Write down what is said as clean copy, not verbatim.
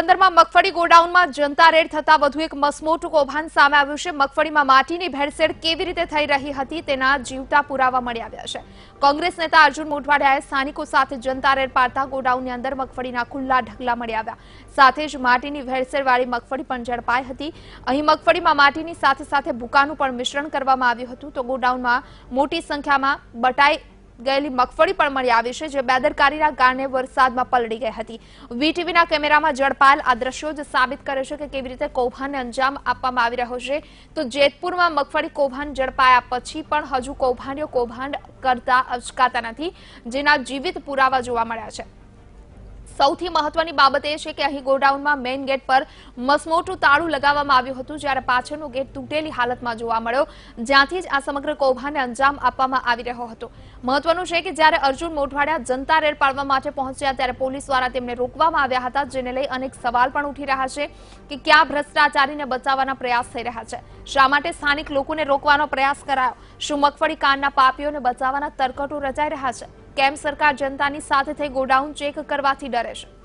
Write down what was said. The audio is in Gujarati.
પોરબંદરમાં મગફળી ગોડાઉનમાં જનતા રેડ થતા વધુ એક મસમોટું કૌભાંડ સામે આવ્યું છે। મગફળીમાં માટીની ભેળસેળ કેવી રીતે થઈ રહી હતી તેના જીવતા પુરાવા મળી આવ્યા છે। કોંગ્રેસ નેતા અર્જુન મોઢવાડિયાએ સ્થાનિકો સાથે જનતા રેડ પાડતા ગોડાઉનની અંદર મગફળીના ખુલ્લા ઢગલા મળી આવ્યા, સાથે જ માટીની ભેળસેળવાળી મગફળી પણ ઝડપાઈ હતી। અહીં મગફળીમાં માટીની સાથે સાથે ભૂકાનું પણ મિશ્રણ કરવામાં આવ્યું હતું, તો ગોડાઉનમાં મોટી સંખ્યામાં બટાઈ गयेली मगफड़ी पण मळी आवी छे, जे बेदरकारीना कारणे वरसादमां पलड़ी गई हती। VTV ना केमेरामां जड़पाल आ दृश्यो ज साबित करे छे के केवी रीते कौभांडने अंजाम आपवामां आवी रह्यो छे। तो जेतपुरमां मगफड़ी कौभांड जड़पाया पछी पण हजू कौभांडीओ कौभांड करता अचकाता नथी, जेना जीवित पुरावा जोवा मळ्या छे। સૌથી મહત્વની બાબત એ છે કે અહીં ગોડાઉનમાં મેઇન ગેટ પર મસમોટું તાળું લગાવવામાં આવ્યું હતું, જ્યારે પાછળનો ગેટ તૂટેલી હાલતમાં જોવા મળ્યો, જ્યાંથી જ આ સમગ્ર કૌભાંડને અંજામ આપવામાં આવી રહ્યો હતો। મહત્વનું છે કે જ્યારે અર્જુન મોઢવાડિયા જનતા રેડ પાડવા માટે પહોંચ્યા ત્યારે પોલીસ દ્વારા તેમને રોકવામાં આવ્યા હતા, જેને લઈ અનેક સવાલ પણ ઉઠી રહ્યા છે કે ક્યાં ભ્રષ્ટાચારીને બચાવવાના પ્રયાસ થઈ રહ્યા છે, શા માટે સ્થાનિક લોકોને રોકવાનો પ્રયાસ કરાયો, શું મગફળી કાંડના પાપીઓને બચાવવાના તરકટો રચાઈ રહ્યા છે, કેમ સરકાર जनता ની સાથે થઈ ગોડાઉન ચેક કરવાથી ડરે છે।